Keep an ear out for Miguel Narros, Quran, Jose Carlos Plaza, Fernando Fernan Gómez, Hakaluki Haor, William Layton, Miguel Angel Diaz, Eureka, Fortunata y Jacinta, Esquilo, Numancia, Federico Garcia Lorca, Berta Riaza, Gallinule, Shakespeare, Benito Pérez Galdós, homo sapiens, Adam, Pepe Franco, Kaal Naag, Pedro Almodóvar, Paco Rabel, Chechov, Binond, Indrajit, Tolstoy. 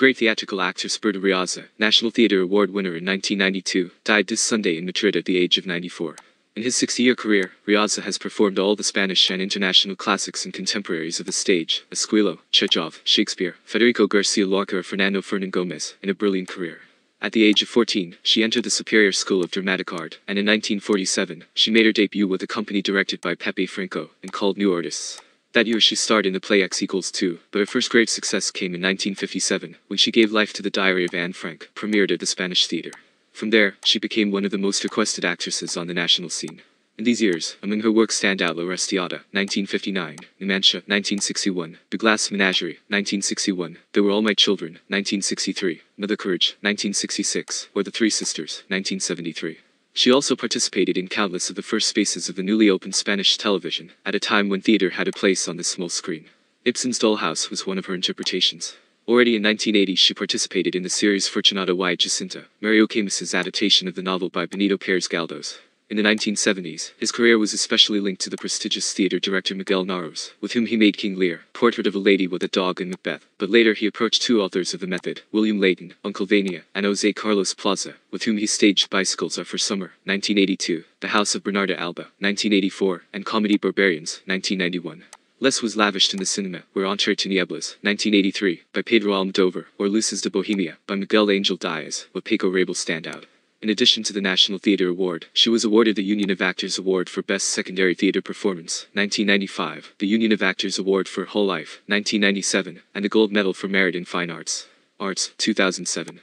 great theatrical actor Berta Riaza, National Theatre Award winner in 1992, died this Sunday in Madrid at the age of 94. In his 60-year career, Riaza has performed all the Spanish and international classics and contemporaries of the stage, Esquilo, Chechov, Shakespeare, Federico Garcia Lorca or Fernando Fernan Gómez, in a brilliant career. At the age of 14, she entered the Superior School of Dramatic Art, and in 1947, she made her debut with a company directed by Pepe Franco, and called New Artists. That year she starred in the play X=2, but her first great success came in 1957, when she gave life to The Diary of Anne Frank, premiered at the Spanish Theatre. From there, she became one of the most requested actresses on the national scene. In these years, among her works stand out La Restiada, 1959, Numancia, 1961, The Glass Menagerie, 1961, They Were All My Children, 1963, Mother Courage, 1966, or The Three Sisters, 1973. She also participated in countless of the first spaces of the newly opened Spanish television, at a time when theatre had a place on the small screen. Ibsen's Dollhouse was one of her interpretations. Already in 1980 she participated in the series Fortunata y Jacinta, Mario Camus's adaptation of the novel by Benito Pérez Galdós. In the 1970s, his career was especially linked to the prestigious theatre director Miguel Narros, with whom he made King Lear, Portrait of a Lady with a Dog and Macbeth, but later he approached two authors of the method, William Layton, Uncle Vania, and Jose Carlos Plaza, with whom he staged Bicycles Are for Summer, 1982, The House of Bernarda Alba, 1984, and comedy Barbarians, 1991. Less was lavished in the cinema, where Entre Tinieblas, 1983, by Pedro Almodóvar, or Luces de Bohemia, by Miguel Angel Diaz, with Paco Rabel stand out. In addition to the National Theatre Award, she was awarded the Union of Actors Award for Best Secondary Theatre Performance, 1995, the Union of Actors Award for Whole Life, 1997, and the Gold Medal for Merit in Fine Arts, 2007.